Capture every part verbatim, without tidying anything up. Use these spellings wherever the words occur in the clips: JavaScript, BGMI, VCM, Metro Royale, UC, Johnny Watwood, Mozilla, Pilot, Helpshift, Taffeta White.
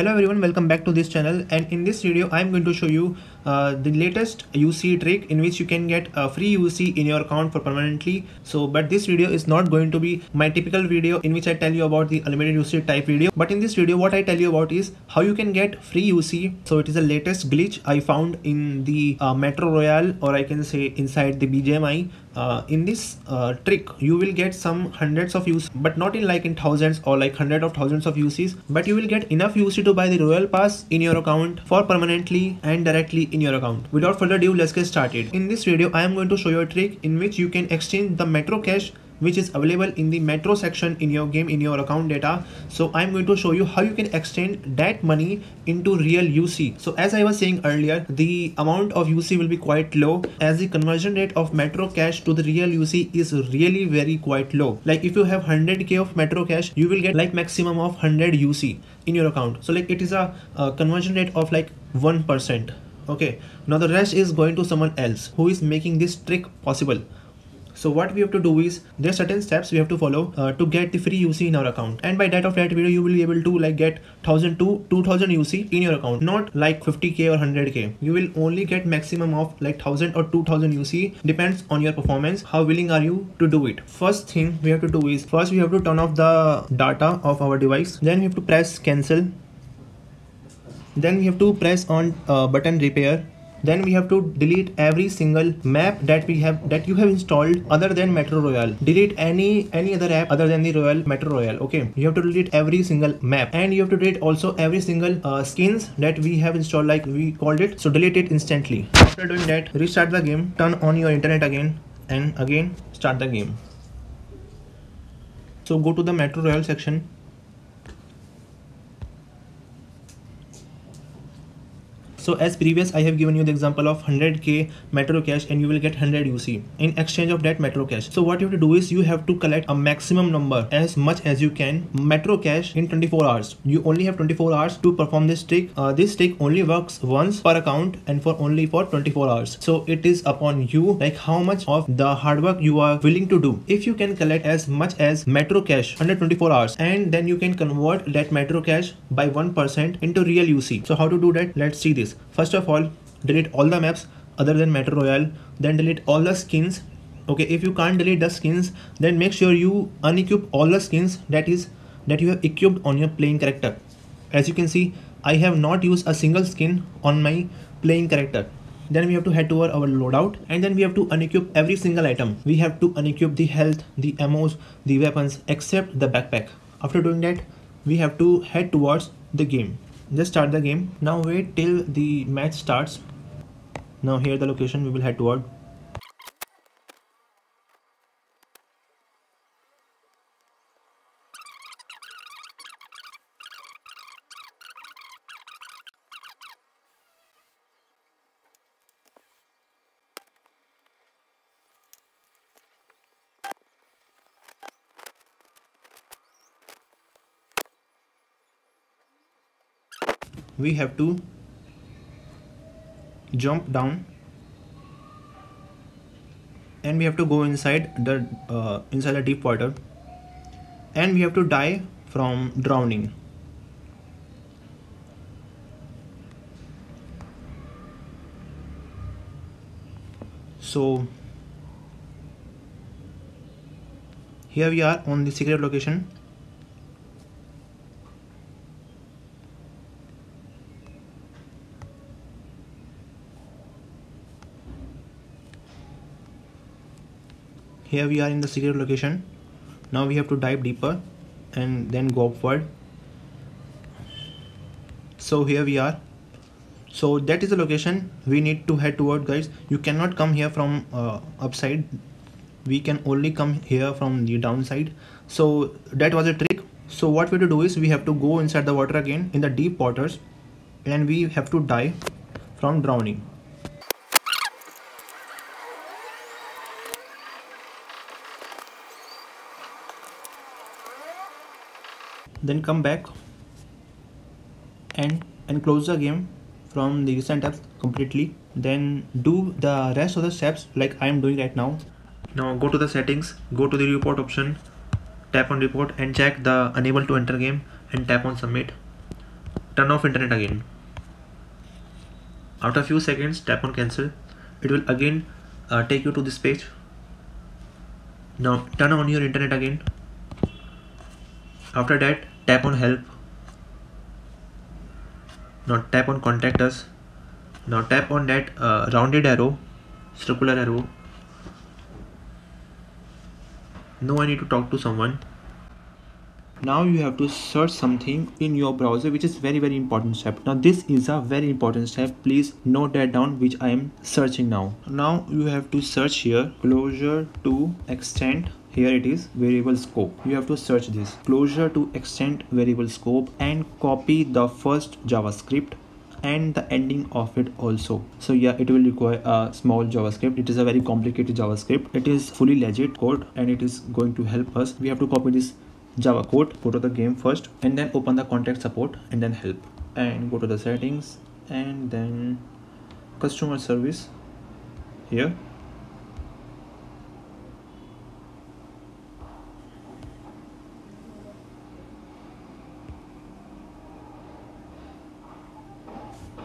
Hello everyone, welcome back to this channel, and in this video I am going to show you uh, the latest U C trick in which you can get a free U C in your account for permanently. So but this video is not going to be my typical video in which I tell you about the unlimited U C type video, but in this video what I tell you about is how you can get free U C. So it is the latest glitch I found in the uh, Metro Royale, or I can say inside the B G M I. Uh, in this uh, trick you will get some hundreds of U C, but not in like in thousands or like hundred of thousands of U Cs, but you will get enough U C to buy the Royal Pass in your account for permanently and directly in your account. Without further ado, let's get started. In this video I am going to show you a trick in which you can exchange the Metro cash which is available in the Metro section in your game in your account data. So I'm going to show you how you can exchange that money into real U C. So as I was saying earlier, the amount of U C will be quite low, as the conversion rate of Metro cash to the real U C is really very quite low. Like if you have one hundred K of Metro cash, you will get like maximum of one hundred U C in your account. So like it is a, a conversion rate of like one percent. Okay, now the rest is going to someone else who is making this trick possible. So what we have to do is, there are certain steps we have to follow uh, to get the free U C in our account, and by that of that video you will be able to like get one thousand to two thousand U C in your account, not like fifty K or one hundred K. You will only get maximum of like one thousand or two thousand U C, depends on your performance, how willing are you to do it. First thing we have to do is, first we have to turn off the data of our device, then we have to press cancel, then we have to press on uh, button repair. Then we have to delete every single map that we have that you have installed other than Metro Royale. Delete any any other app other than the Royale Metro Royale. Okay, you have to delete every single map, and you have to delete also every single uh, skins that we have installed, like we called it. So delete it instantly. After doing that, restart the game, turn on your internet again, and again start the game. So go to the Metro Royale section. So as previous I have given you the example of one hundred K Metro cash, and you will get one hundred U C in exchange of that Metro cash. So what you have to do is, you have to collect a maximum number, as much as you can, Metro cash in twenty-four hours. You only have twenty-four hours to perform this trick. Uh, this trick only works once per account and for only for twenty-four hours. So it is upon you, like how much of the hard work you are willing to do. If you can collect as much as Metro cash under twenty-four hours, and then you can convert that Metro cash by one percent into real U C. So how to do that? Let's see this. First of all, delete all the maps other than Metro Royale, then delete all the skins. Okay, if you can't delete the skins, then make sure you unequip all the skins that is that you have equipped on your playing character. As you can see, I have not used a single skin on my playing character. Then we have to head toward our loadout, and then we have to unequip every single item. We have to unequip the health, the ammos, the weapons, except the backpack. After doing that, we have to head towards the game. Just start the game. Now wait till the match starts. Now here the location we will head toward. We have to jump down, and we have to go inside the uh, inside the deep water, and we have to die from drowning. So here we are on the secret location. Here we are in the secret location. Now we have to dive deeper and then go upward. So here we are. So that is the location we need to head toward, guys. You cannot come here from uh, upside. We can only come here from the downside. So that was a trick. So what we have to do is, we have to go inside the water again in the deep waters, and we have to die from drowning. Then come back and and close the game from the recent apps completely. Then do the rest of the steps like I am doing right now. Now go to the settings, go to the report option, tap on report and check the enable to enter game and tap on submit. turn off internet again. After a few seconds, tap on cancel. It will again uh, take you to this page. Now turn on your internet again. After that, tap on help. Now tap on contact us. Now tap on that uh, rounded arrow, circular arrow. Now I need to talk to someone. Now you have to search something in your browser, which is very very important step. Now this is a very important step, please note that down, which I am searching now. Now you have to search here, closure to extent. Here it is, variable scope. You have to search this closure to extent variable scope and copy the first JavaScript and the ending of it also. So yeah, it will require a small JavaScript. It is a very complicated JavaScript. It is fully legit code and it is going to help us. We have to copy this Java code, go to the game first and then open the contact support and then help and go to the settings and then customer service here.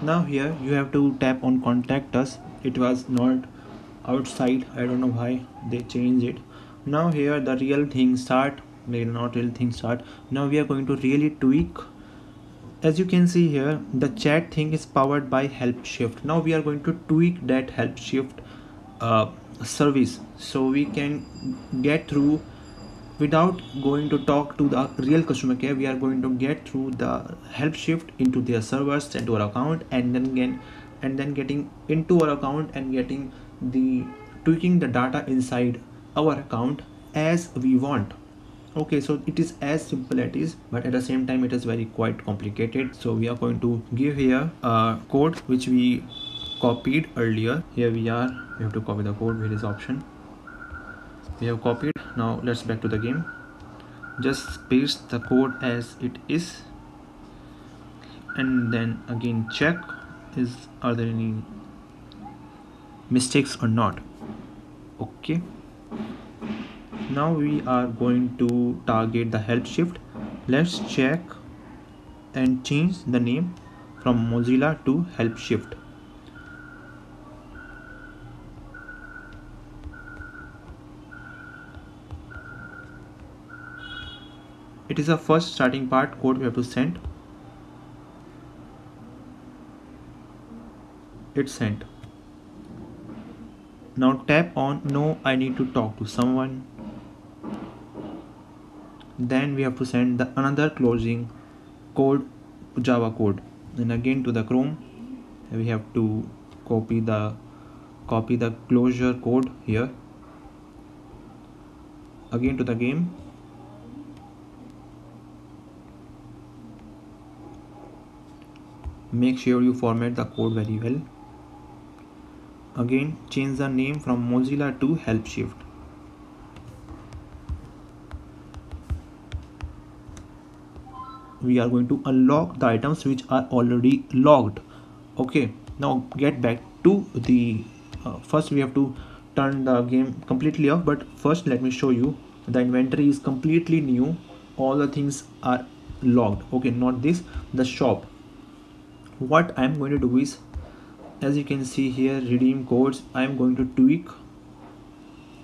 Now here you have to tap on contact us. It was not outside, I don't know why they changed it. Now here the real thing start. Maybe not real thing start. Now we are going to really tweak. As you can see here, the chat thing is powered by Helpshift. Now we are going to tweak that Helpshift uh, service so we can get through without going to talk to the real customer care. We are going to get through the Helpshift into their servers and to our account, and then again and then getting into our account and getting the tweaking the data inside our account as we want. Okay, so it is as simple as it is, but at the same time it is very quite complicated. So we are going to give here a code which we copied earlier. Here we are, we have to copy the code. Where is option? We have copied. Now let's back to the game. Just paste the code as it is and then again check is are there any mistakes or not. Okay, now we are going to target the Helpshift. Let's check and change the name from Mozilla to Helpshift. It is a first starting part code we have to send. It's sent. Now tap on no, I need to talk to someone. Then we have to send the another closing code, Java code, then again to the Chrome we have to copy the copy the closure code here, again to the game, make sure you format the code very well, again change the name from Mozilla to Helpshift. We are going to unlock the items which are already logged. Okay, now get back to the uh, first we have to turn the game completely off, but first let me show you the inventory is completely new, all the things are logged. Okay, not this, the shop. What I'm going to do is, as you can see here, redeem codes, I'm going to tweak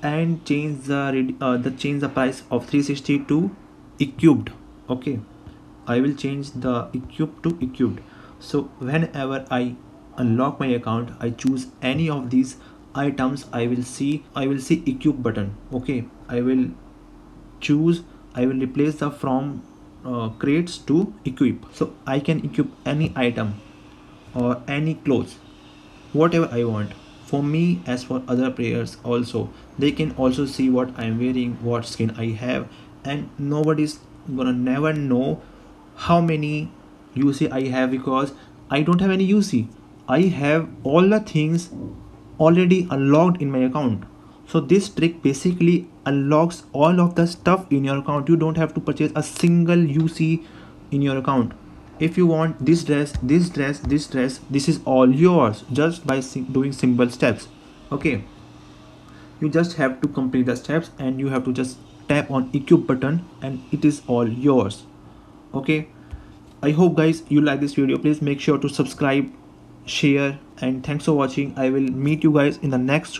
and change the uh, the change the price of three sixty to eCubed. Okay, I will change the eCubed to eCubed. So whenever I unlock my account, I choose any of these items, I will see I will see eCubed button. Okay, I will choose, I will replace the from uh, crates to equip. So I can equip any item or any clothes, whatever I want. For me as for other players also, they can also see what I am wearing, what skin I have, and nobody's gonna never know how many U C I have, because I don't have any U C. I have all the things already unlocked in my account. So this trick basically unlocks all of the stuff in your account. You don't have to purchase a single U C in your account. If you want this dress, this dress, this dress, this is all yours just by doing simple steps. Okay, you just have to complete the steps and you have to just tap on equip button and it is all yours. Okay, I hope guys you like this video. Please make sure to subscribe, share, and thanks for watching. I will meet you guys in the next